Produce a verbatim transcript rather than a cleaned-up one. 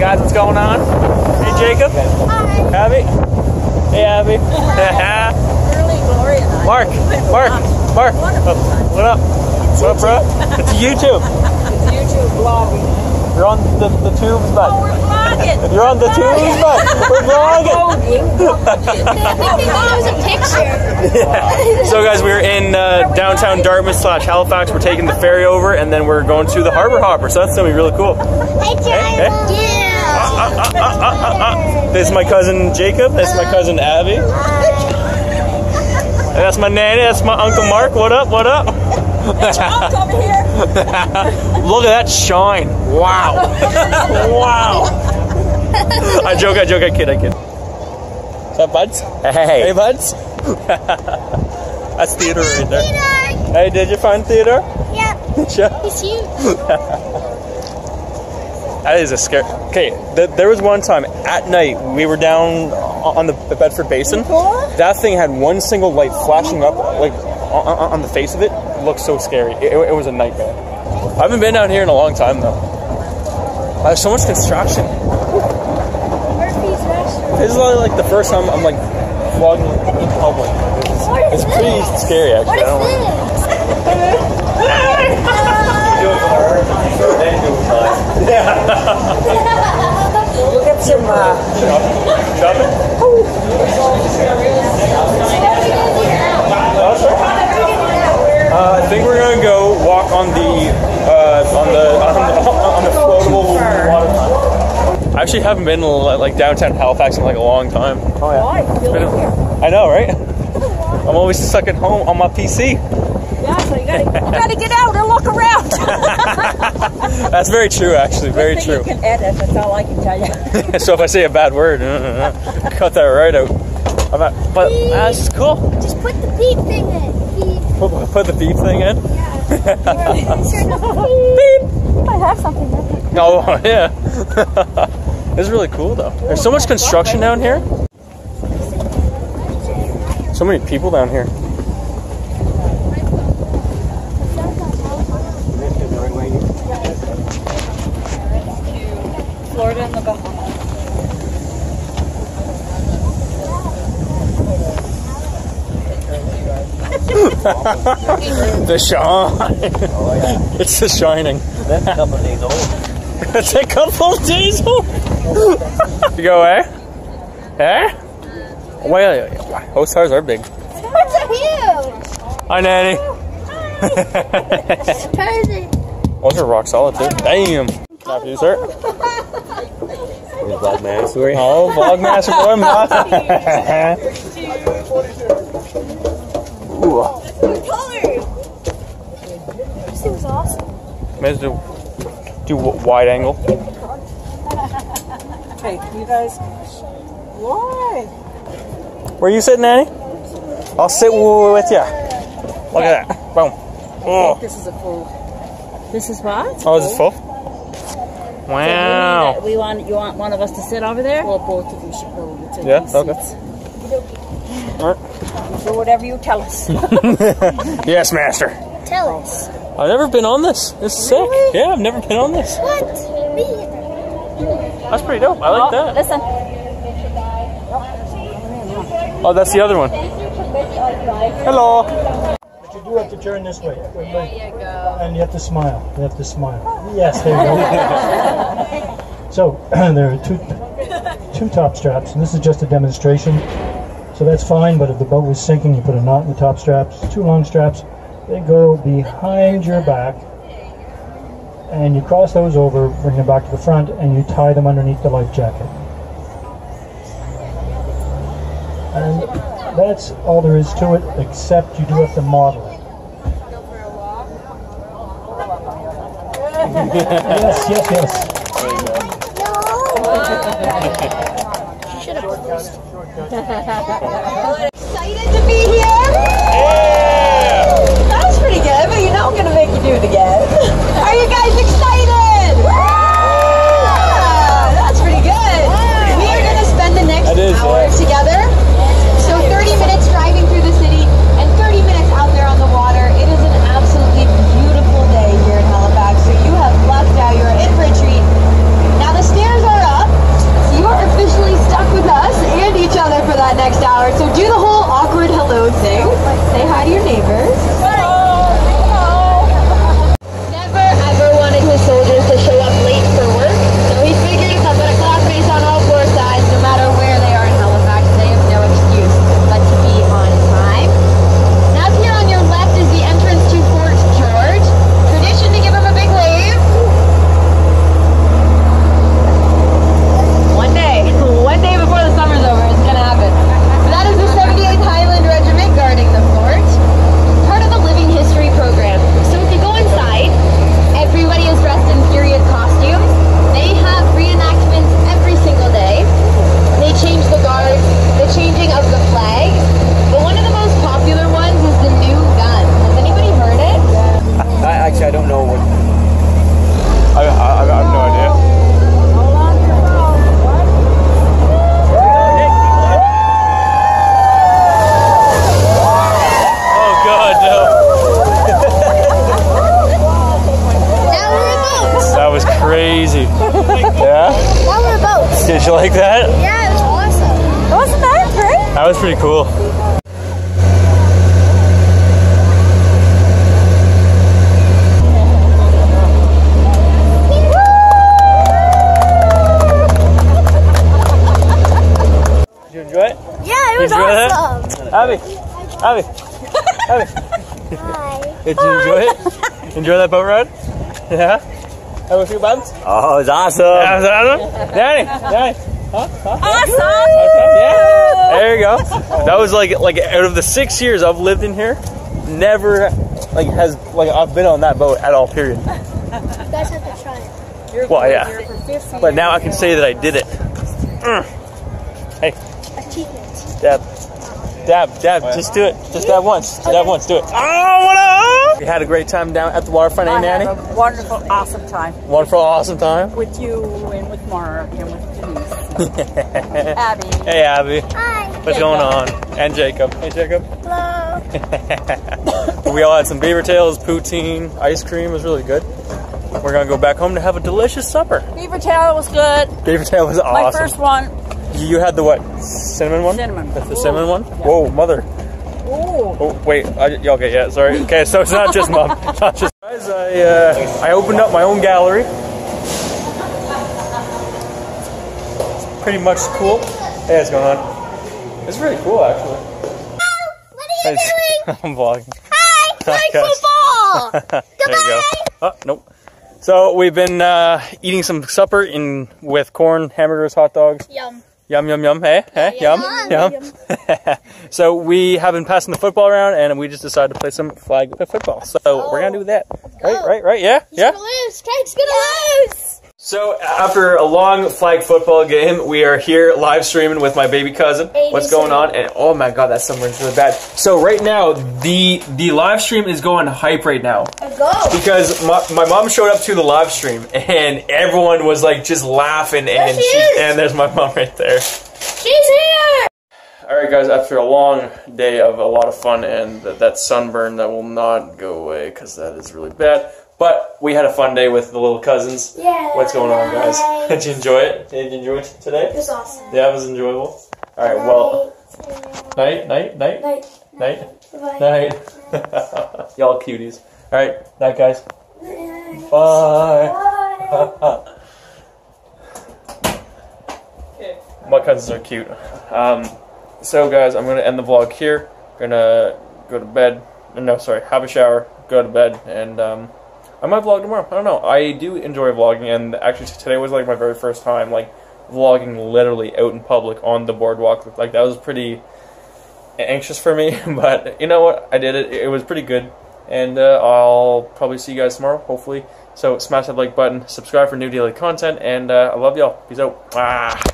guys what's going on? Hey Jacob. Hi. Abby. Hey Abby. Early glory and I. Mark. Mark. Mark. Oh, what up? It's what YouTube. Up, bro? It's YouTube. It's YouTube vlogging. You're on the, the tubes, bud. Oh, we're vlogging. You're on the tubes, bud. We're vlogging. No, we thought it was a picture. Yeah. So, guys, we're in uh, downtown Dartmouth slash Halifax. We're taking the ferry over, and then we're going to the Harbor Hopper. So that's gonna be really cool. Hey, hey. Yeah. Uh, uh, uh, uh, uh. This is my cousin Jacob. This is my cousin Abby. And that's my nanny. That's my uncle Mark. What up? What up? It's Mark over here. Look at that shine. Wow. Wow. I joke, I joke, I kid, I kid. What's up, buds? Hey. Hey, buds. That's Theodore right there. Theodore. Hey, did you find Theodore? Yeah. Did you? He's huge. That is a scare. Okay, th there was one time at night we were down on the Bedford Basin. That thing had one single light flashing up like on, on the face of it. Looks so scary. It, it was a nightmare. I haven't been down here in a long time though. There's so much construction. This is like the first time I'm like vlogging in public. It's, it's pretty scary actually. What is this? Yeah. Look at some uh, shopping. Shopping? Uh, I think we're gonna go walk on the uh, on the on the floatable waterfront. I actually haven't been in like downtown Halifax in like a long time. Oh yeah. Why? It's been a, I know, right? I'm always stuck at home on my P C. Yeah, so you gotta, you gotta get out and look around. That's very true, actually. Very true. You can edit. That's all I can tell you. So if I say a bad word, uh, uh, cut that right out. I'm at, but that's uh, cool. Just put the beep thing in. Put the beep thing in? Yeah. I have something in. Oh, yeah. This is really cool, though. There's so much construction down here. So many people down here. Florida and the Bahamas. The shine. Oh, yeah. It's the shining. That's a couple of days old. That's a couple of days old. You go, eh? Eh? Well, those stars are big. Stars are huge. Hi, Nanny. Hi. Those are rock solid, too. Damn. After you, sir. We're Vlogmaster. Oh, Vlogmaster boy, Mata. Ooh. That's good color. This thing's awesome. May as well do wide angle. Hey, you guys. Why? Where you sitting, Annie? I'll sit with ya. Look at that. Boom. Oh. This is a full. This is what? Oh, is it full? Wow. So we want you want one of us to sit over there? Well, both of you should go. It's yeah. Nice okay. Seats. All right. Do whatever you tell us. Yes, master. Tell us. I've never been on this. This is sick. Really? Yeah, I've never been on this. What? Me either. That's pretty dope. I like oh, that. Listen. Oh, that's the other one. Hello. But you do have to turn this way. There you go. And you have to smile. You have to smile. Yes, there you go. So, there are two, two top straps, and this is just a demonstration. So that's fine, but if the boat was sinking, you put a knot in the top straps, two long straps, they go behind your back, and you cross those over, bring them back to the front, and you tie them underneath the life jacket. And that's all there is to it, except you do have to model it. Yes, yes, yes. Should have posted. Excited to be here. Yeah. That was pretty good, but you know I'm gonna make you do it again. Are you guys excited? Yeah. That's pretty good. We are gonna spend the next is, hour yeah. together. So thirty minutes driving through the city and thirty minutes out there on the water. It is an absolutely beautiful day here in Halifax. So you have lucked out. You're in for a treat. Now the stairs are up. Yeah? Power boats. Did you like that? Yeah, it was awesome. Wasn't that pretty? That was pretty cool. Did you enjoy it? Yeah, it was awesome. Abby, Abby, Abby. Hi. Did you enjoy it? Enjoy that boat ride? Yeah? Have a few buns? Oh, it was awesome. Yeah, was it awesome? Danny, Danny. Huh? Huh? Awesome. Awesome. Yeah. There you go. That was like, like out of the six years I've lived in here, never like has like I've been on that boat at all, period. You guys have to try it. You're well, yeah. For but now I can say that I did it. Mm. Hey. Achievement. Dab. Dab, dab. What? Just do it. Just dab once. Just okay. Dab once. Do it. Oh, what up? We had a great time down at the waterfront, eh, Nanny? A wonderful, awesome time. Wonderful, awesome time. With you and with Mara and with Denise. Abby. Hey, Abby. Hi. What's Jacob. Going on? And Jacob. Hey, Jacob. Hello. We all had some beaver tails, poutine, ice cream. It was really good. We're going to go back home to have a delicious supper. Beaver tail was good. Beaver tail was awesome. My first one. You had the what? Cinnamon one? Cinnamon. That's the Ooh. Cinnamon one? Yeah. Whoa, mother. Ooh. Oh wait, I, okay, yeah, sorry. Okay, so it's not just mom. It's not just guys. I uh, I opened up my own gallery. It's pretty much cool. Hey, what's going on? It's really cool, actually. Hello, what are you doing? I'm vlogging. Hi, playing football. Goodbye. There you go. Oh, nope. So we've been uh, eating some supper in with corn, hamburgers, hot dogs. Yum. Yum, yum, yum, hey, hey, yum, yum. yum. yum. So we have been passing the football around and we just decided to play some flag football. So oh, we're going to do that. Right, right, right, yeah, He's yeah. He's going to lose, Craig's going to lose. So after a long flag football game, we are here live streaming with my baby cousin. Baby What's going on? And oh my God, that sunburn's really bad. So right now, the the live stream is going hype right now. Go. Because my, my mom showed up to the live stream and everyone was like just laughing. There and she she, and there's my mom right there. She's here. All right, guys, after a long day of a lot of fun and th that sunburn that will not go away because that is really bad. But we had a fun day with the little cousins. Yeah. What's going on, guys? Did you enjoy it? Did you enjoy it today? It was awesome. Yeah, it was enjoyable. All right, well, night, night, night, night, night, night. night. night. Y'all cuties. All right, night, guys. Night. Bye. Bye. My cousins are cute. Um, so, guys, I'm gonna end the vlog here. I'm gonna go to bed. No, sorry, have a shower, go to bed, and um. I might vlog tomorrow. I don't know. I do enjoy vlogging, and actually today was like my very first time like vlogging literally out in public on the boardwalk. Like that was pretty anxious for me, but you know what? I did it. It was pretty good, and uh, I'll probably see you guys tomorrow, hopefully. So smash that like button, subscribe for new daily content, and uh, I love y'all. Peace out. Ah.